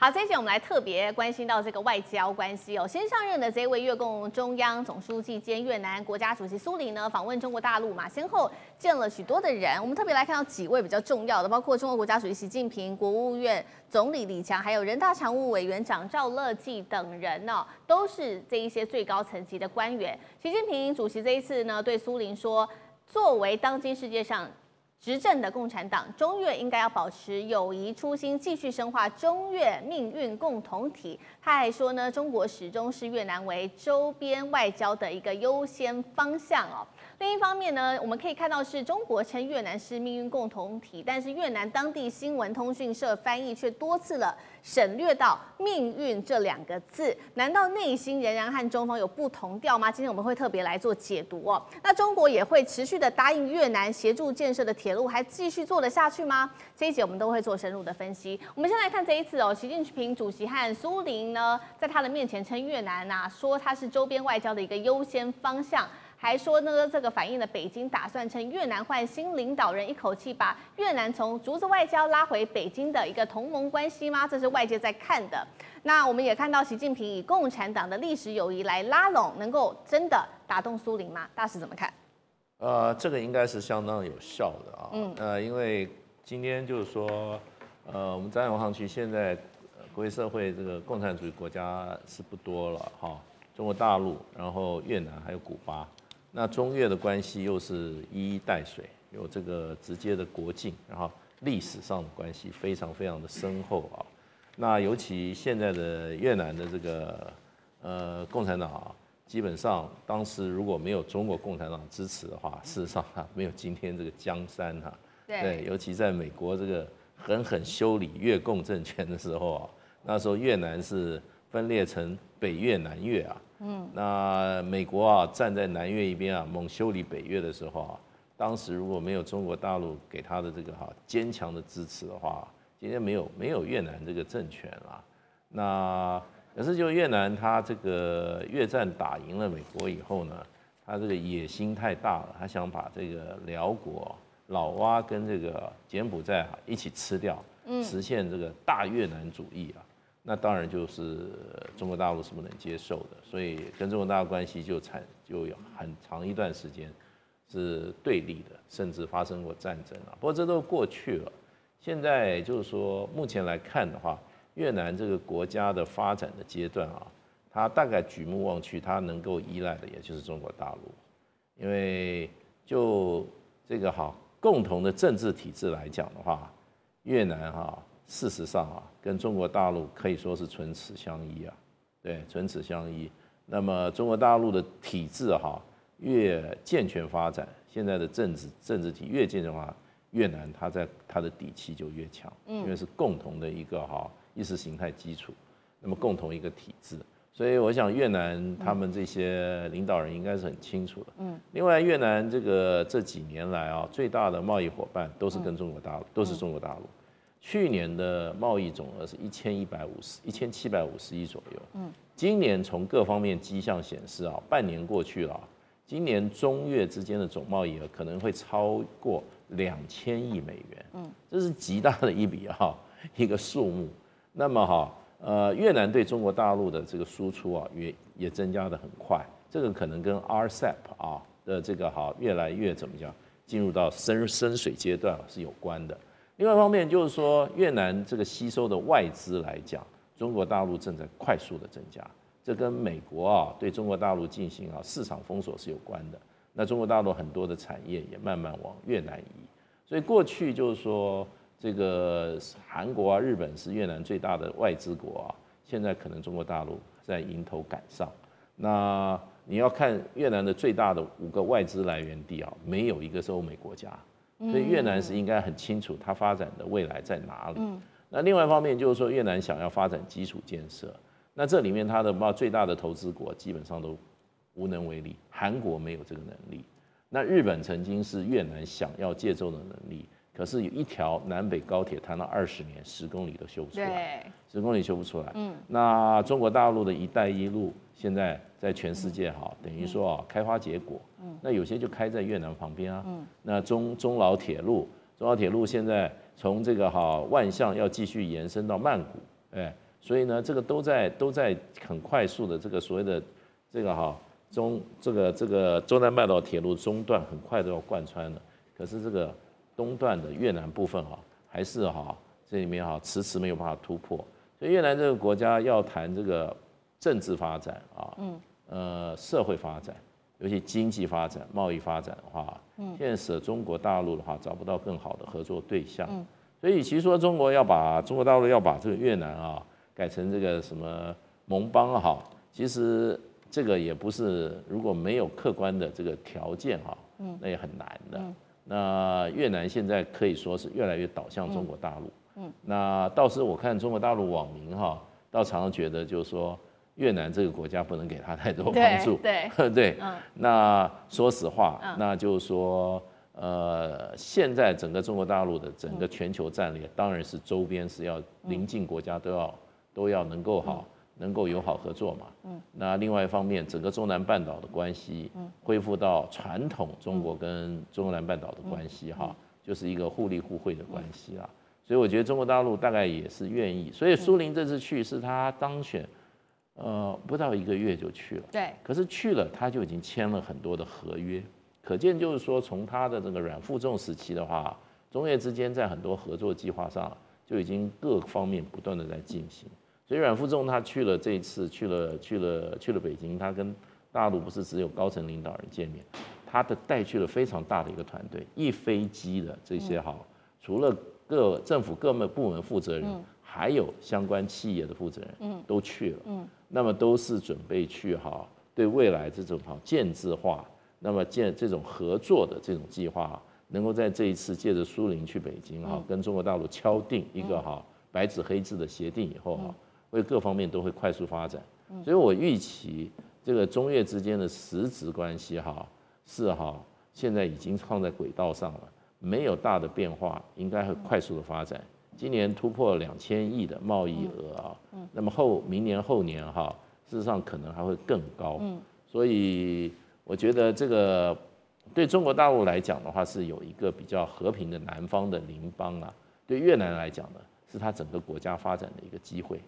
好，这一节我们来特别关心到这个外交关系哦。先上任的这位越共中央总书记兼越南国家主席苏林呢，访问中国大陆嘛，先后见了许多的人。我们特别来看到几位比较重要的，包括中国国家主席习近平、国务院总理李强，还有人大常务委员长赵乐际等人呢、哦，都是这一些最高层级的官员。习近平主席这一次呢，对苏林说，作为当今世界上 执政的共产党，中越应该要保持友谊初心，继续深化中越命运共同体。他还说呢，中国始终是越南为周边外交的一个优先方向哦。另一方面呢，我们可以看到是中国称越南是命运共同体，但是越南当地新闻通讯社翻译却多次了省略到“命运”这两个字。难道内心仍然和中方有不同调吗？今天我们会特别来做解读哦。那中国也会持续的答应越南协助建设的 铁路还继续做得下去吗？这一节我们都会做深入的分析。我们先来看这一次哦，习近平主席和苏林呢，在他的面前称越南呐、啊，说它是周边外交的一个优先方向，还说呢这个反映了北京打算趁越南换新领导人，一口气把越南从竹子外交拉回北京的一个同盟关系吗？这是外界在看的。那我们也看到习近平以共产党的历史友谊来拉拢，能够真的打动苏林吗？大使怎么看？ 这个应该是相当有效的啊。因为今天就是说，我们再往上去，现在国际社会这个共产主义国家是不多了哈、哦。中国大陆，然后越南还有古巴，那中越的关系又是一衣带水，有这个直接的国境，然后历史上的关系非常非常的深厚啊。那尤其现在的越南的这个共产党啊， 基本上，当时如果没有中国共产党支持的话，事实上啊，没有今天这个江山哈、啊。对，尤其在美国这个狠狠修理越共政权的时候啊，那时候越南是分裂成北越、南越啊。那美国啊站在南越一边啊，猛修理北越的时候啊，当时如果没有中国大陆给他的这个坚强的支持的话，今天没有越南这个政权啊。那 可是，就越南，他这个越战打赢了美国以后呢，他这个野心太大了，他想把这个辽国、老挝跟这个柬埔寨啊一起吃掉，实现这个大越南主义啊。那当然就是中国大陆是不能接受的，所以跟中国大陆关系就有很长一段时间是对立的，甚至发生过战争啊。不过这都过去了，现在就是说目前来看的话， 越南这个国家的发展的阶段啊，它大概举目望去，它能够依赖的也就是中国大陆，因为就这个共同的政治体制来讲的话，越南事实上跟中国大陆可以说是唇齿相依啊，对，唇齿相依。那么中国大陆的体制越健全发展，现在的政治体越健全化，越南它的底气就越强，因为是共同的一个意识形态基础，那么共同一个体制，所以我想越南他们这些领导人应该是很清楚的。另外越南这几年来啊，最大的贸易伙伴都是跟中国大陆，都是中国大陆。去年的贸易总额是1750亿左右。今年从各方面迹象显示啊，半年过去了，今年中越之间的总贸易额可能会超过2000亿美元。这是极大的一笔一个数目。 那么越南对中国大陆的这个输出啊，也增加得很快。这个可能跟 RCEP 啊的这个越来越怎么讲，进入到深水阶段是有关的。另外一方面就是说，越南这个吸收的外资来讲，中国大陆正在快速的增加。这跟美国啊对中国大陆进行市场封锁是有关的。那中国大陆很多的产业也慢慢往越南移，所以过去就是说， 这个韩国啊、日本是越南最大的外资国啊，现在可能中国大陆在迎头赶上。那你要看越南的最大的5个外资来源地啊，没有一个是欧美国家，所以越南是应该很清楚它发展的未来在哪里。那另外一方面就是说，越南想要发展基础建设，那这里面它的最大的投资国基本上都无能为力，韩国没有这个能力。那日本曾经是越南想要借助的能力， 可是有一条南北高铁谈了20年，10公里都修不出来，10公里修不出来。那中国大陆的一带一路现在在全世界等于说开花结果。那有些就开在越南旁边啊。那中老铁路现在从这个万象要继续延伸到曼谷，哎，所以呢，这个都在很快速的这个所谓的这个中南半岛铁路中段很快都要贯穿了。可是这个东段的越南部分还是这里面迟没有办法突破。所以越南这个国家要谈这个政治发展社会发展，尤其经济发展、贸易发展的话，现在中国大陆的话找不到更好的合作对象。所以，与其说中国大陆要把这个越南改成这个什么盟邦其实这个也不是，如果没有客观的这个条件那也很难的。那越南现在可以说是越来越倒向中国大陆。那到时我看中国大陆网民倒常常觉得就是说越南这个国家不能给他太多帮助。对，那说实话，那就是说。现在整个中国大陆的整个全球战略，当然是周边是要邻近国家都要能够友好合作嘛。那另外一方面，整个中南半岛的关系恢复到传统中国跟中南半岛的关系就是一个互利互惠的关系啦。所以我觉得中国大陆大概也是愿意。所以苏林这次去是他当选，不到一个月就去了。对。可是去了他就已经签了很多的合约。可见就是说，从他的这个阮富仲时期的话，中越之间在很多合作计划上就已经各方面不断的在进行。所以阮富仲他去了这一次去了北京，他跟大陆不是只有高层领导人见面，他的带去了非常大的一个团队，一飞机的这些除了各政府各部门负责人，还有相关企业的负责人，都去了。那么都是准备去对未来这种建制化。那么这种合作的这种计划能够在这一次借着苏林去北京跟中国大陆敲定一个白纸黑字的协定以后为各方面都会快速发展。所以我预期这个中越之间的实质关系是现在已经放在轨道上了，没有大的变化，应该会快速的发展。今年突破2000亿的贸易额那么明年后年事实上可能还会更高。所以。我觉得这个对中国大陆来讲的话，是有一个比较和平的南方的邻邦啊。对越南来讲呢，是它整个国家发展的一个机会。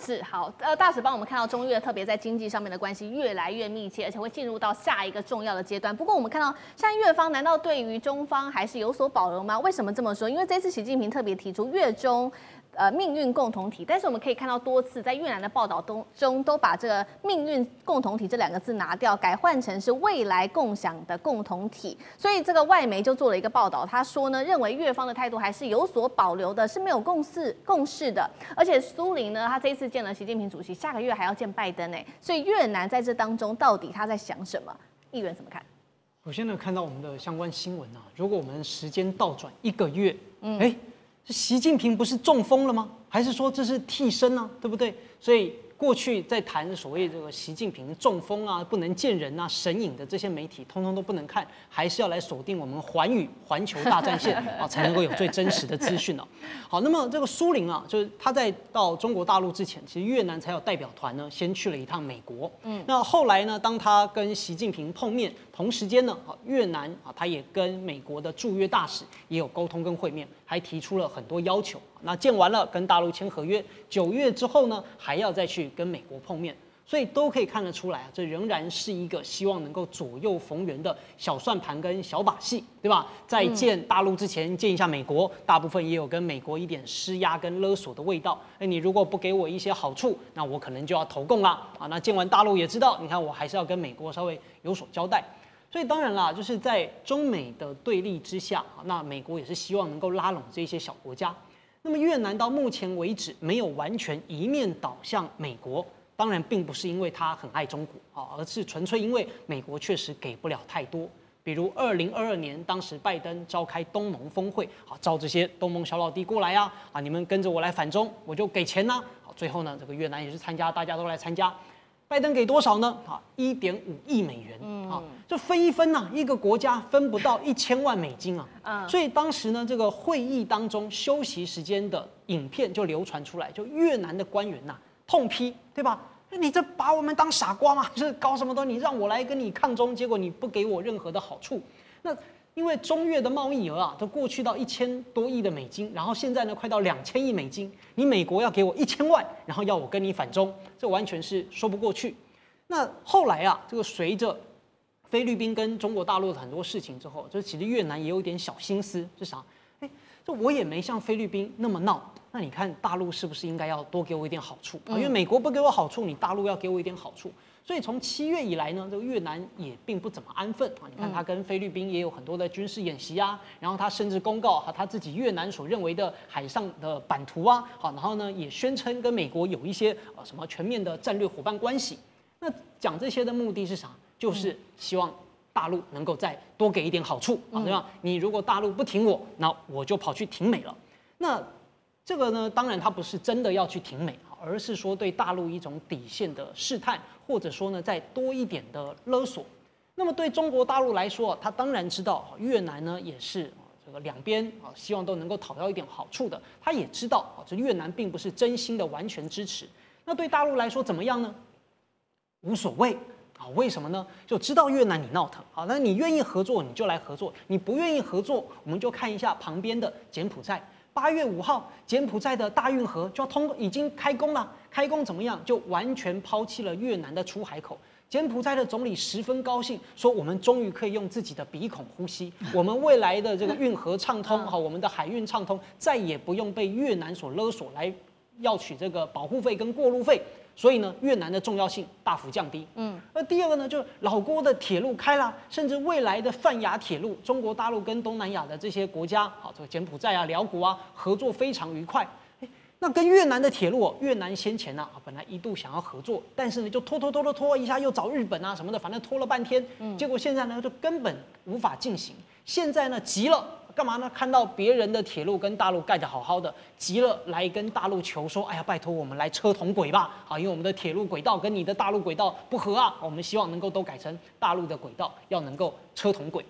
是好。大使帮我们看到中越特别在经济上面的关系越来越密切，而且会进入到下一个重要的阶段。不过我们看到，现在越方难道对于中方还是有所保留吗？为什么这么说？因为这次习近平特别提出越中。命运共同体，但是我们可以看到多次在越南的报道中都把这个命运共同体这两个字拿掉，改换成是未来共享的共同体。所以这个外媒就做了一个报道，他说呢，认为越方的态度还是有所保留的，是没有共识的。而且苏林呢，他这一次见了习近平主席，下个月还要见拜登呢。所以越南在这当中到底他在想什么？议员怎么看？我现在看到我们的相关新闻啊，如果我们时间倒转一个月，习近平不是中风了吗？还是说这是替身啊？对不对？所以过去在谈所谓这个习近平中风啊、不能见人啊、神隐的这些媒体，通通都不能看，还是要来锁定我们寰宇环球大战线啊，才能够有最真实的资讯啊。好，那么这个苏林啊，就是他在到中国大陆之前，其实越南才有代表团呢，先去了一趟美国。那后来呢，当他跟习近平碰面，同时间呢，越南啊，他也跟美国的驻越大使也有沟通跟会面。还提出了很多要求，那见完了跟大陆签合约，9月之后呢还要再去跟美国碰面，所以都可以看得出来啊，这仍然是一个希望能够左右逢源的小算盘跟小把戏，对吧？在见大陆之前见一下美国，大部分也有跟美国一点施压跟勒索的味道。你如果不给我一些好处，那我可能就要投共啦啊！那见完大陆也知道，你看我还是要跟美国稍微有所交代。所以当然啦，就是在中美的对立之下，那美国也是希望能够拉拢这些小国家。那么越南到目前为止没有完全一面倒向美国，当然并不是因为他很爱中国啊，而是纯粹因为美国确实给不了太多。比如2022年，当时拜登召开东盟峰会，招这些东盟小老弟过来呀，你们跟着我来反中，我就给钱呐。最后呢，这个越南也是参加，大家都来参加。拜登给多少呢？1.5亿美元啊，这分一分啊，一个国家分不到1000万美金啊。所以当时呢，这个会议当中休息时间的影片就流传出来，就越南的官员呐痛批，对吧？你这把我们当傻瓜吗？这搞什么东西？你让我来跟你抗中，结果你不给我任何的好处。那因为中越的贸易额啊，都过去到1000多亿美金，然后现在呢，快到2000亿美金。你美国要给我1000万，然后要我跟你反中，这完全是说不过去。那后来啊，这个随着菲律宾跟中国大陆的很多事情之后，就是其实越南也有点小心思，是啥？哎，这我也没像菲律宾那么闹，那你看大陆是不是应该要多给我一点好处？因为美国不给我好处，你大陆要给我一点好处。 所以从7月以来呢，这个越南也并不怎么安分啊。你看，他跟菲律宾也有很多的军事演习啊，然后他甚至公告他自己越南所认为的海上的版图啊，好，然后呢也宣称跟美国有一些什么全面的战略伙伴关系。那讲这些的目的是啥？就是希望大陆能够再多给一点好处啊，对吧？你如果大陆不挺我，那我就跑去挺美了。那这个呢，当然他不是真的要去挺美。 而是说对大陆一种底线的试探，或者说呢再多一点的勒索。那么对中国大陆来说，他当然知道越南呢也是这个两边啊希望都能够讨到一点好处的。他也知道啊这越南并不是真心的完全支持。那对大陆来说怎么样呢？无所谓啊，为什么呢？就知道越南你闹腾啊，那你愿意合作你就来合作，你不愿意合作，我们就看一下旁边的柬埔寨。 8月5号，柬埔寨的大运河就要通，已经开工了。开工怎么样？就完全抛弃了越南的出海口。柬埔寨的总理十分高兴，说我们终于可以用自己的鼻孔呼吸。我们未来的这个运河畅通，好，我们的海运畅通，再也不用被越南所勒索来要取这个保护费跟过路费。所以呢，越南的重要性大幅降低。那第二个呢，就是老挝的铁路开了，甚至未来的泛亚铁路，中国大陆跟东南亚的这些国家，好，这个柬埔寨啊、寮国啊，合作非常愉快。那跟越南的铁路，越南先前呢，本来一度想要合作，但是呢，就拖一下，又找日本啊什么的，反正拖了半天，结果现在呢，就根本无法进行。现在呢，急了。 干嘛呢？看到别人的铁路跟大陆盖得好好的，急了来跟大陆求说：“哎呀，拜托我们来车同轨吧！啊，因为我们的铁路轨道跟你的大陆轨道不合啊，我们希望能够都改成大陆的轨道，要能够车同轨。”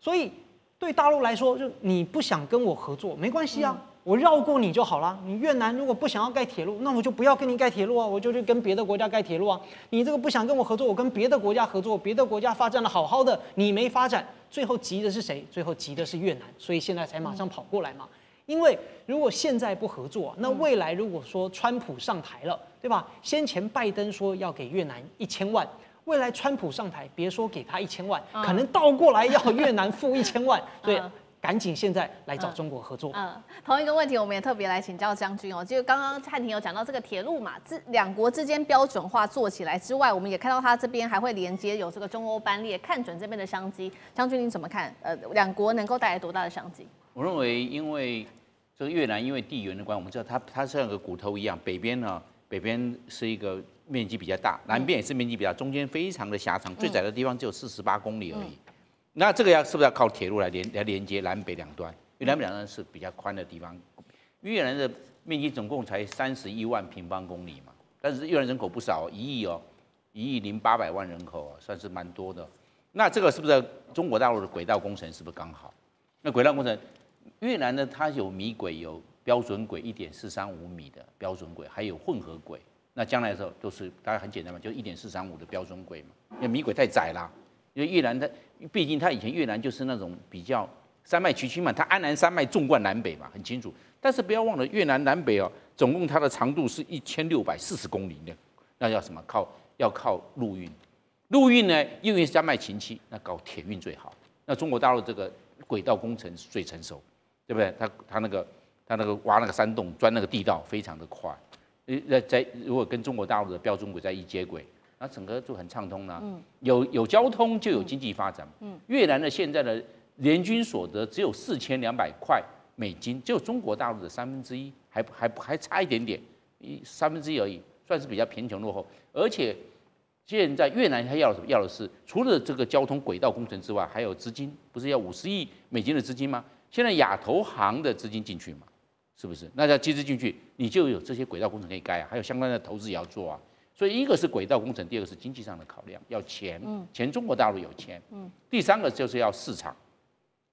所以对大陆来说，就你不想跟我合作没关系啊，我绕过你就好啦。你越南如果不想要盖铁路，那我就不要跟你盖铁路啊，我就去跟别的国家盖铁路啊。你这个不想跟我合作，我跟别的国家合作，别的国家发展得好好的，你没发展。 最后急的是谁？最后急的是越南，所以现在才马上跑过来嘛。因为如果现在不合作，那未来如果说川普上台了，对吧？先前拜登说要给越南1000万，未来川普上台，别说给他1000万，可能倒过来要越南付1000万，对。赶紧现在来找中国合作。同一个问题，我们也特别来请教将军哦。就刚刚汉庭有讲到这个铁路嘛，两国之间标准化做起来之外，我们也看到它这边还会连接有这个中欧班列，看准这边的商机。将军您怎么看？两国能够带来多大的商机？我认为，因为这个越南因为地缘的关系，我们知道它像个骨头一样，北边呢，北边是一个面积比较大，南边也是面积比较大，中间非常的狭长，最窄的地方只有48公里而已。那这个要是不是要靠铁路来连接南北两端？因为南北两端是比较宽的地方。越南的面积总共才31万平方公里嘛，但是越南人口不少，1亿哦，1亿08百万人口哦，算是蛮多的。那这个是不是中国大陆的轨道工程是不是刚好？那轨道工程，越南呢，它有米轨，有标准轨1.435米的标准轨，还有混合轨。那将来的时候都是大家很简单嘛，就1.435的标准轨嘛，因为米轨太窄啦。 因为越南它，毕竟它以前越南就是那种比较山脉崎岖嘛，它安南山脉纵贯南北嘛，很清楚。但是不要忘了，越南南北哦，总共它的长度是1640公里的，那要什么？要靠陆运。陆运呢，因为山脉崎岖，那搞铁运最好。那中国大陆这个轨道工程最成熟，对不对？它那个挖那个山洞、钻那个地道非常的快。如果跟中国大陆的标准轨在一接轨。 那整个就很畅通啦、啊，有交通就有经济发展。越南的现在的年均所得只有4200块美金，只有中国大陆的1/3，还差一点点，1/3而已，算是比较贫穷落后。而且现在越南他要什么？要的是除了这个交通轨道工程之外，还有资金，不是要50亿美金的资金吗？现在亚投行的资金进去嘛，是不是？那要集资进去，你就有这些轨道工程可以盖啊，还有相关的投资也要做啊。 所以，一个是轨道工程，第二个是经济上的考量，要钱，中国大陆有钱，第三个就是要市场，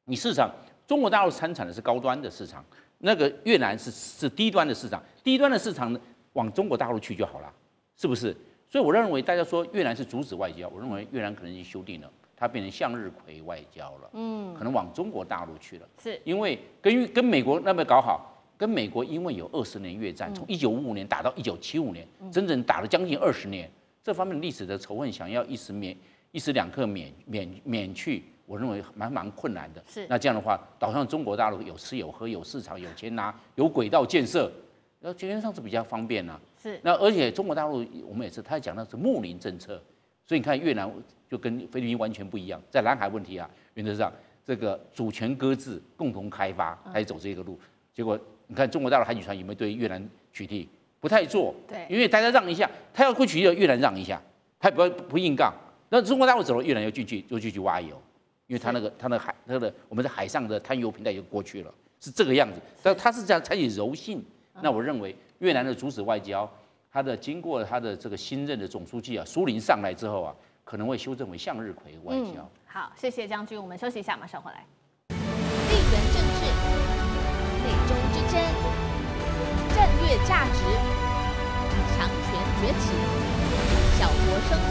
你市场，中国大陆生产的是高端的市场，那个越南是低端的市场，低端的市场往中国大陆去就好了，是不是？所以我认为大家说越南是阻止外交，我认为越南可能已经修订了。它变成向日葵外交了，嗯，可能往中国大陆去了，是因为跟美国那边搞好，跟美国因为有20年越战，从1955年打到1975年，整整打了将近20年，这方面历史的仇恨想要一时两刻免去。 我认为蛮困难的，是那这样的话，导向中国大陆有吃有喝有市场有钱拿有轨道建设，然后原则上是比较方便啊。是那而且中国大陆我们也是，他讲到是睦邻政策，所以你看越南就跟菲律宾完全不一样，在南海问题啊，原则上这个主权搁置、共同开发，他也走这个路。结果你看中国大陆海警船有没有对越南取缔？不太做，对，因为大家让一下，他要过去要越南让一下，他也不硬杠。那中国大陆走了，越南又继续挖油。 因为他那个我们在海上的滩油平台就过去了，是这个样子。但他是这样采取柔性。那我认为越南的阻止外交，他的经过他的这个新任的总书记啊苏林上来之后啊，可能会修正为向日葵外交。好，谢谢将军，我们休息一下，马上回来。地缘政治、美中之争、战略价值、强权崛起、小国生存。